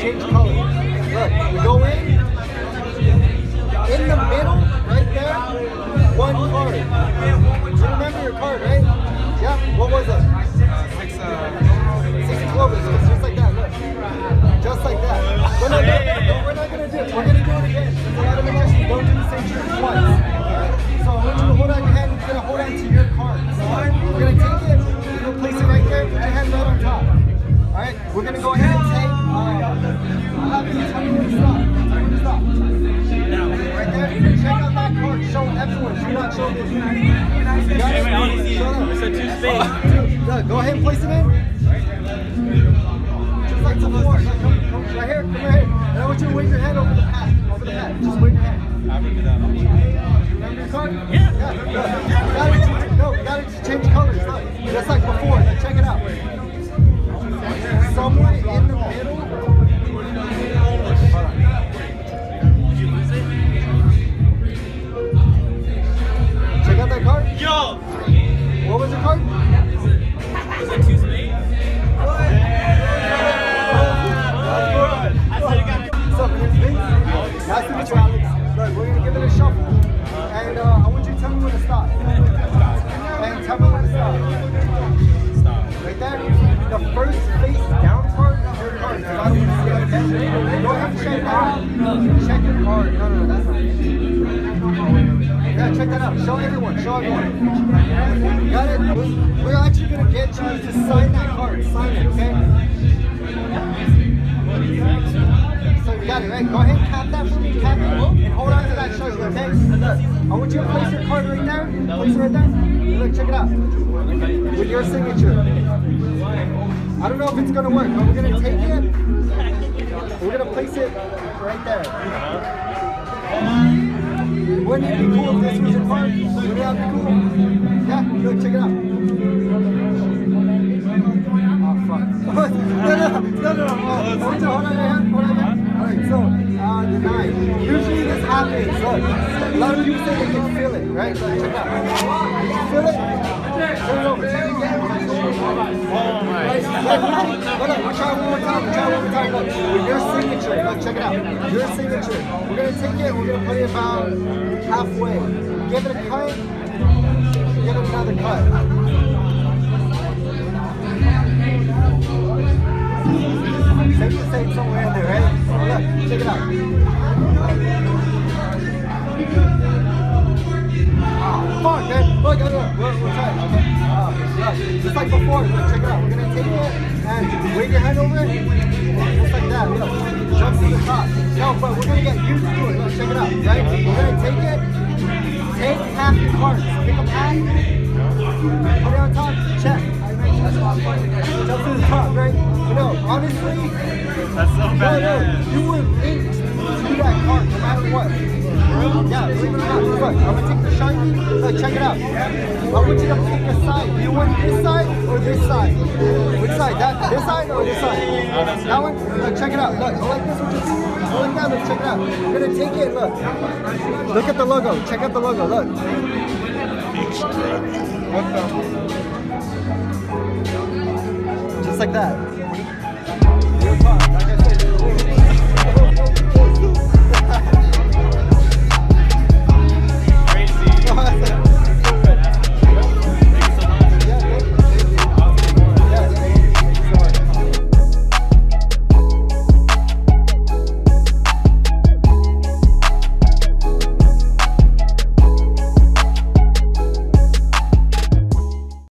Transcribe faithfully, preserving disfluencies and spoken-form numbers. Change color. Look, we go in, in the middle, right there, one card. Do you remember your card, right? Yeah, what was it? Uh, six, uh, six clovers, so it's just like that, look. Just like that. We're not, no, no, we're not gonna do it, we're gonna do it again. We're not gonna do don't do the same trick twice. Alright? So I want you to hold on to your hand, we're gonna hold on to your card. Alright? We're gonna take it, we're gonna place it right there, put your hand right on top. Alright? We're gonna go ahead and take Stop. Stop. Right there. Check on that card. Show everyone. Do not show this. Look, go ahead and place it in. Just like before. Right here. Come right here. And I want you to wave your hand over the pad. Over the pad. Just wave your hand. Remember your card? Yeah. Yeah. No, you got to change colors. Look. Just like before. Now check it out. Somewhere in the middle. Yo! What was your card? Was it two spades? Nice to meet you, Alex. Look, we're going to give it a shuffle. And uh, I want you to tell me when to stop. And tell me when to stop. Stop. Right there? The first face down card is your card. So I want you to see attention. You don't have to check that. Check your card. No, no, that's not it. Yeah, check that out. Show everyone. Show everyone. You got it? We're actually going to get you to sign that card. Sign it, okay? So you got it, right? Go ahead and tap that for me. Tap it and hold on to that shoulder, okay? Look, I want you to place your card right there. Place it right there. Look, check it out. With your signature. I don't know if it's going to work, but we're going to take it. We're going to place it right there. Wouldn't it be cool if this was a card? Wouldn't that be cool? Yeah, look, check it out. Oh, fuck. no, no, no, no, no. Uh, hold on, hold on, hand, hold on, hand. All right, so, uh, the nine. Usually this happens, look. A lot of people say they can feel it, right? Look, check it out. Did you feel it? Turn it over. Turn it over. Oh, my. Hold on, we'll try one more time, we'll try one more time. Look, with your signature, look, check it out. Your signature. We're going to take it, we're going to play about... halfway. Give it a cut. Give it another cut. Take the same somewhere in there, right? Look, check it out. Oh, fuck, man. Look, look, look. We're, we're tight, okay? Uh, look, just like before. Look, check it out. We're going to take it and wave your hand over it. Just like that. Look, jump to the top. No, but we're going to get used to it. Look, check it out, right? We're going to take it. Take half your cards. Pick up half. Put it on top. Check. Jump to the top, right? You know, honestly, that's so bad. No, no, you were linked to that card no matter what. Yeah, believe it or not. Look, I'm going to take the shiny. Look, check it out. I want you to pick a side. You want this side or this side? Which side? That, this side or this side? That one? Look, check it out. Look, I like this one too. Look at it, check it out. We're gonna take it, look. Look at the logo, check out the logo, look. What the? Just like that.